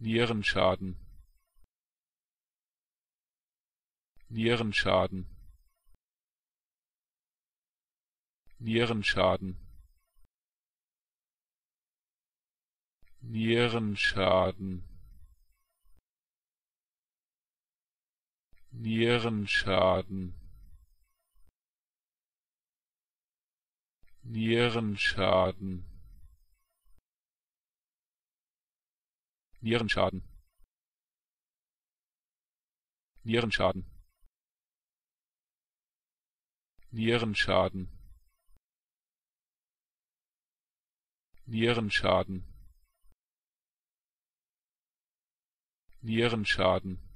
Nierenschaden. Nierenschaden. Nierenschaden. Nierenschaden. Nierenschaden. Nierenschaden. Nierenschaden. Nierenschaden. Nierenschaden. Nierenschaden. Nierenschaden.